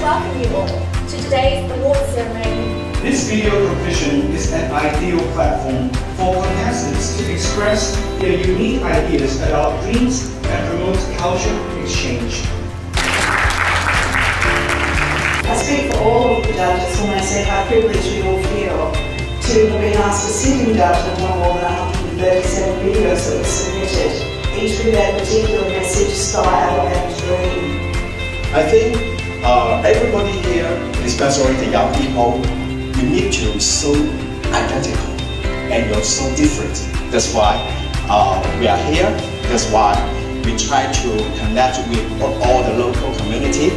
like to welcome you all to today's award ceremony. This video competition is an ideal platform for contestants to express their unique ideas about dreams and promote cultural exchange. I speak for all of the judges when I say how privileged we all feel to have been asked to sit in judgment on more than 137 videos that were submitted, each with that particular message, style and dream. I think everybody here, especially the young people, you need to be so identical and you're so different. That's why we are here. That's why we try to connect with all the local community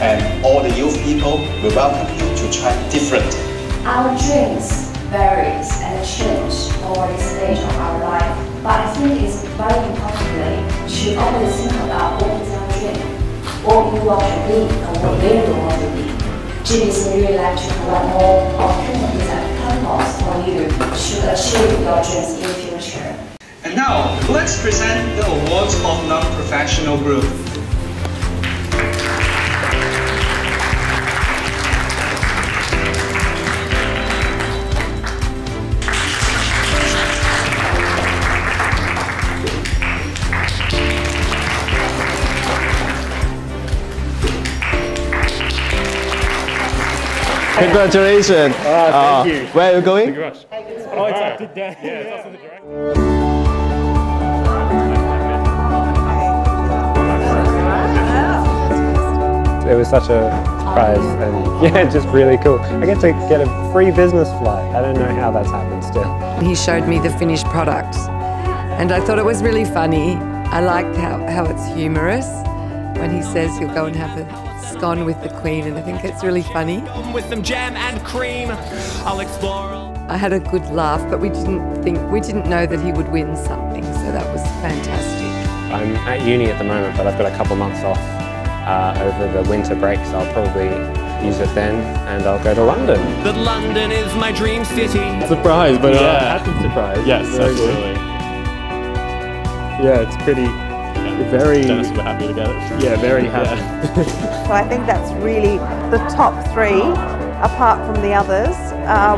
and all the youth people. We welcome you to try different. Our dreams varies and change over the stage of our life, but I think it's very important to always think about what is our dream, what you want to be, and what they don't want to be. GBC really like to provide more opportunities and platforms for you to achieve your dreams in the future. And now, let's present the awards of non-professional group. Congratulations! Thank you. Where are you going? Oh, it's up to there. Yeah, it's up to the direction. It was such a surprise and yeah, just really cool. I get to get a free business flight. I don't know how that's happened still. He showed me the finished product and I thought it was really funny. I liked how it's humorous when he says he'll go and have a scone with the Queen, and I think it's really funny. With some jam and cream, I'll explore. I had a good laugh, but we didn't know that he would win something, so that was fantastic. I'm at uni at the moment, but I've got a couple months off over the winter break, so I'll probably use it then, and I'll go to London. But London is my dream city. Surprise, but yeah, happy surprise. Yes, absolutely. Yeah, it's pretty. Very Dennis, we're happy together. Yeah, very happy. Yeah. Well, I think that's really the top three, apart from the others,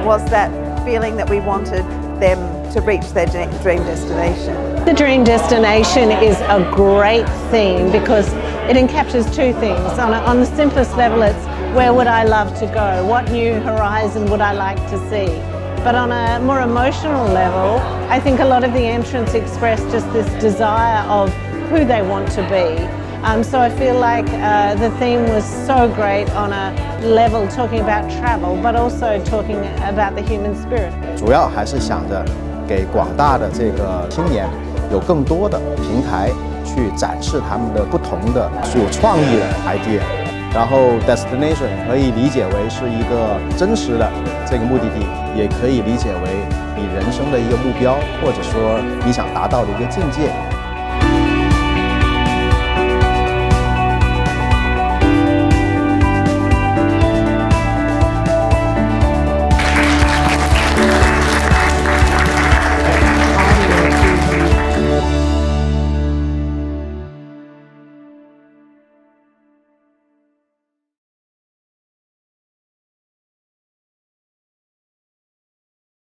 was that feeling that we wanted them to reach their dream destination. The dream destination is a great theme because it encaptures two things. On the simplest level, it's where would I love to go? What new horizon would I like to see? But on a more emotional level, I think a lot of the entrants expressed just this desire of who they want to be. So I feel like the theme was so great on a level talking about travel, but also talking about the human spirit. 主要还是想着给广大的这个青年有更多的平台去展示他们的不同的有创意的 idea。然后 destination 可以理解为是一个真实的这个目的地，也可以理解为你人生的一个目标，或者说你想达到的一个境界。